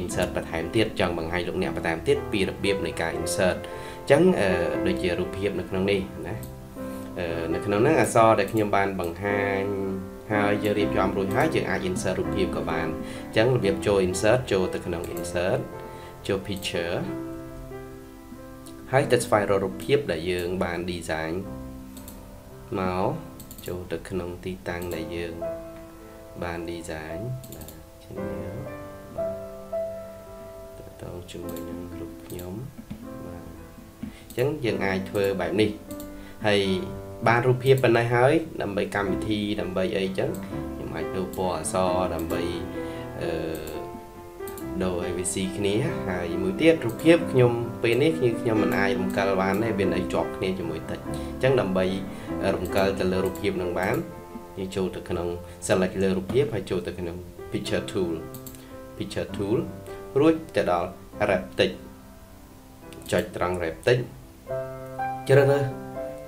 insert ประธานเทียบจังบางไฮลูกเนี่ยประธานเทียบปีระเบียบในการ insert จังโดยเฉพาะรูปเพียบในขนมนี้นะในขนมนั้นอาซอได้ขยมบานบางไฮจะเรียบยอมรุ่ยไฮจึงอา insert รูปเพียบกับบ้านจังระเบียบโจ insert โจแต่ขนม insert โจ picture ไฮแต่ไฟล์รูปเพียบได้ยืงบานดีไซน์เมาส์โจแต่ขนมตีตังได้ยืงบานดีไซน์เช่นนี้ต้องจุ่มในรูปย้อมจังยังไงเธอแบบนี้ให้บานรูปเพียบเป็นไงเฮ้ยดำใบกรรมทีดำใบไอ้จังยังไงดูปอซอดำใบโดยวิธีนี้ให้มือเทียบรูปเพียบยมเป็นนี่ยมมันไอ้ผมการบ้านให้เป็นไอ้จอกนี่จะมือติดจังดำใบผมการจะเลือกรูปเพียบหนังบ้านยังโจทย์ขนมสลักเลือกรูปเพียบให้โจทย์ขนม picture tool picture toolรู้จะดอกแรปติกจอยตรังแรปติกเจอเลย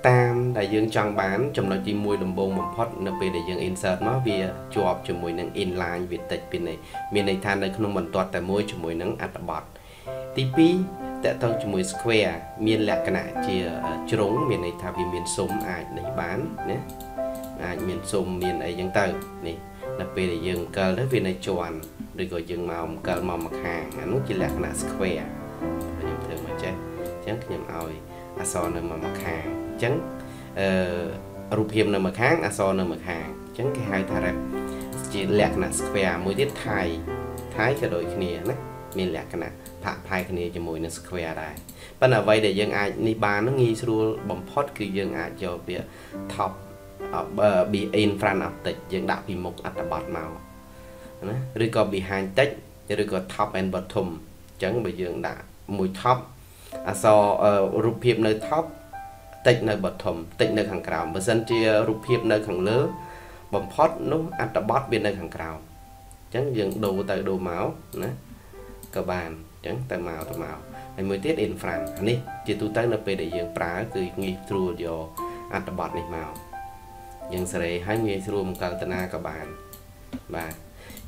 ตามแต่ยังจังบ้านจำนวนจีมวยลำบงมันพอดนับไปแต่ยังอินเสิร์ตมาเวียจวบจมูกนั่งอินไลน์เวียติดเป็นในมีในทานในขนมบรรทัดแต่มวยจมูกนั่งอัดบอดทีพีแต่ต้องจมูกสแควร์มีแหลกขนาดเจียจรงมีในทาวีมีนส้มอ่านในบ้านเนี่ยอ่านมีนส้มมีในยังเตอร์นี่นับไปแต่ยังเกิดแล้วเป็นในจวนโดยก็ยังมาอมการมองมาห่างนู้นจะแหลกขนาดสแควร์ยมเธอมาเจ๊จังยมเอาอักษรนำมามาห่างจังรูปเพียบนำมาห่างอักษรนำมาห่างจังแค่ไฮทาร์จะแหลกขนาดสแควร์มวยที่ไทยจะโดยขณีนะมีแหลกขนาดผ่าพายขณีจะมวยในสแควร์ได้ปัญหาไว้แต่ยังอาจในบ้านต้องงี้สู้บ่มพอดคือยังอาจจะเบียร์ท็อปบีอินฟราอัพติดยังดับพิมพ์อัตบอดเมาหรือก็ behind text หรือก็ top and bottom จังไปยังด่ามุย top อักษรรูปเพียบใน top ติดใน bottom ติดในข้างกล่าวเมื่อสันเจียรูปเพียบในข้างเลื้อบ่มพอดนู้อัตบอดเป็นในข้างกล่าวจังยังดูแต่ดูเมาส์นะกระบาลจังแต่เมาส์ไอ้มือเทียด in front อันนี้จะตัวตั้งในไปได้ยังปลาคืองี้ตรูโยอัตบอดในเมาส์ยังเสร็จให้งี้ตรูมการตนากระบาลมา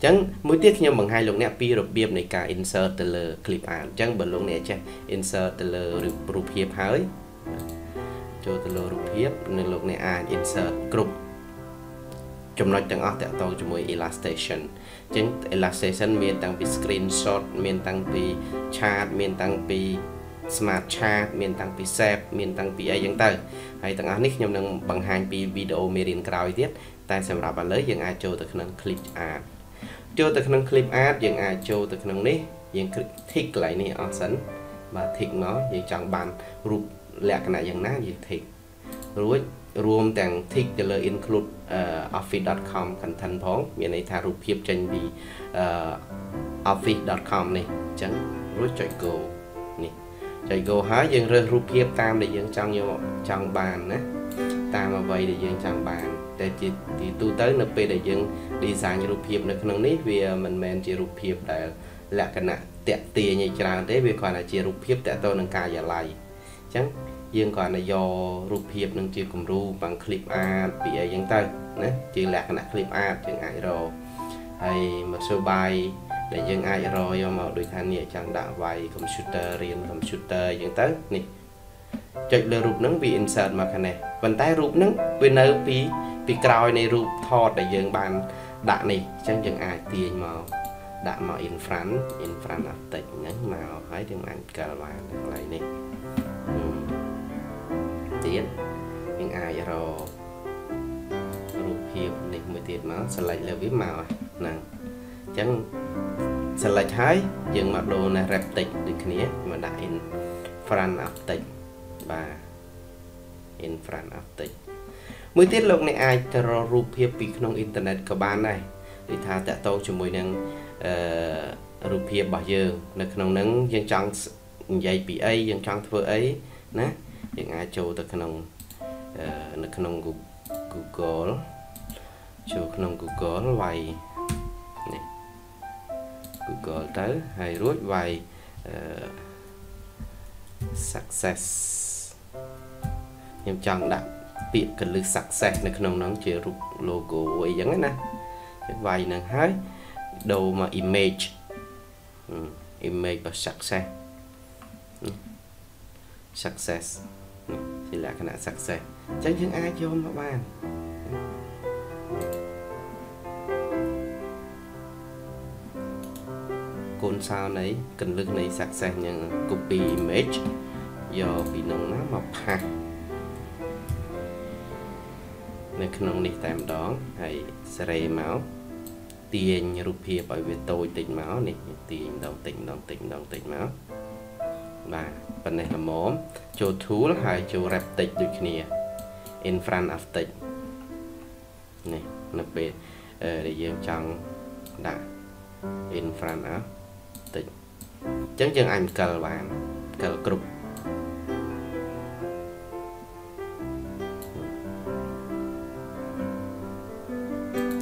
จังมือเทียดขยมบางไฮลงเนี่ยปีระเบียบในการ insert แต่ละคลิปอ่านจังบนลงเนี่ยใช่ insert แต่ละรูปเพียบเฮ้ยโจแต่ละรูปเพียบในลงเนี่ยอ่าน insert กลุ่มจำนวนจังอ่ะแต่ต้องจำนวน illustration จัง illustration มีตั้งปี screenshot มีตั้งปี chart มีตั้งปี smart chart มีตั้งปี save มีตั้งปีไอ้ยังต่างไอ้ต่างอันนี้ขยมนั่งบางไฮปีวิดีโอเมรินกราวอีกทีแต่สำหรับอันเลยยังอาจโจแต่ขนมคลิปอ่านโจแต่ขนมคลิปอาร์ตยังอาจโจแต่ขนมนี้ยังทิกไหลนี่อ่อนสันมาทิกเนาะยังจังบานรูปแหลกขนาดยังน่ายังทิกรู้รวมแต่งทิกจะเลย include office.com กันทันพ้องมีในทารูปเพียบจันดี office.com นี่จังรู้ใจโกนี่ใจโกหายังเรื่องรูปเพียบตามเลยยังจังยังจังบานนะตามมาไว้เดี๋ยวยังจังบานแต่จิตที่ตู้เต้นไปเดี๋ยวยังดีไซน์รูปเพียบในขนมนี้เวียมันแมนจีรูปเพียบแต่แหลกขณะเตะเตียในจานได้เวียก่อนในจีรูปเพียบแต่ตัวนังกายอย่าไล่จังยังก่อนในยอรูปเพียบนังจีกลุ่มรูปบางคลิปอาร์ตปีอะไรยังเต้นนะจีแหลกขณะคลิปอาร์ตยังไอรอให้มาสบายเดี๋ยวยังไอรอยอมเอาโดยท่านเนี่ยจังด่าไว้คอมพิวเตอร์เรียนคอมพิวเตอร์ยังเต้นนี่จากเรือรูปนั้นวีอินเสิร์ตมาคะแนนวันใต้รูปนั้นเป็นเนื้อปีกราวในรูปทอดแต่ยังบานด่านี่จังยังไอเตียนมาด่ามาอินฟรันอัดติดงั้นมาหายถึงอันกลางอะไรนี่เตียนยังไอรอรูปเพียบในมือเตียนมาสไลด์เรือวิมานั่งจังสไลด์ใช้ยังมาโดนในแรปติดดึกนี้มาด่าอินฟรันอัดติดบ่า in front of the มือติดลงในไอจะรอรูปเพียบปีกน้องอินเทอร์เน็ตกับบ้านได้หรือถ้าจะโตจมูกนั่ง รูปเพียบบ่เยอะในขนมนั้นยังจังใหญ่ปีไอยังจังเท่าไอนะยังไงโจตัวขนมในขนม Google โจขนม Google ไว้ Google ตัวให้รู้ไว้ success ยังจังดับเปียกกันลึก success ในขนมนั้นเจอรูปโลโก้ไว้ยังไงนะไว้นั่งให้ดูมา image image แบบ success success นี่ละขนาด success จังจังอาโยมบ้านคนสาวไหนกันลึกใน success ยัง copy image ยอปีนงน้ำมาพักในขนมนี่แต้มดองให้เสรีเมาเตียนรูปเพียบไปเวทโตติดเมานี่เตียนดองติดดองติดดองติดเมาบ่าปัญหาหมอมโจทูลหายโจแรปติดด้วยเนี่ย in front of ติดนี่นับเป็นได้ยังจังได้ in front of ติดจังจังอันเกลวานเกลกรุบ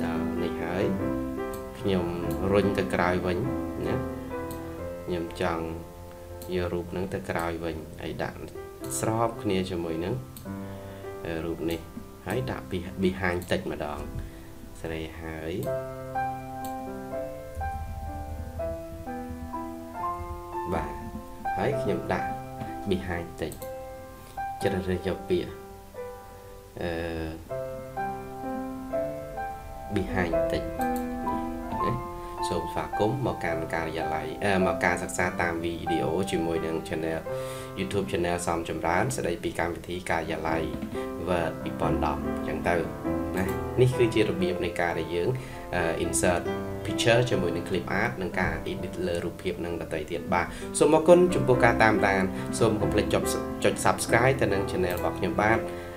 จ้านี่หายยมรุนตะกรายวันนะยมจังยรูปนั้นตะกรายไปไอ้ด่านสรอบเนี่ยจะมวยนั้นรูปนี้ให้ด่าบีหางติดมาดองใส่หายบ่าให้ขยมด่าบีหางติดจะได้ยาวเปียบีหางติดส่งฝากก้มมาการการอย่าไหลมาการศึกษาตามวิดีโอชิมวยหนึ่งช่อง YouTube ช่องสามจำร้านแสดงปีการวิธีการอย่าไหลเวิร์ดปีปอนดอกอย่างเตอร์นะนี่คือจีระเบียบในการได้ยื่น insert picture ชิมวยหนึ่งคลิปอาร์ตหนึ่งการ edit เลอรูปเพียบหนึ่งตัดต่อยเทียบบ่าส่งมาก้นจุ่มโปรการตามตามส่งคอมเพล็กซ์จด subscribe แต่หนึ่งช่องบอกอย่างบ้าน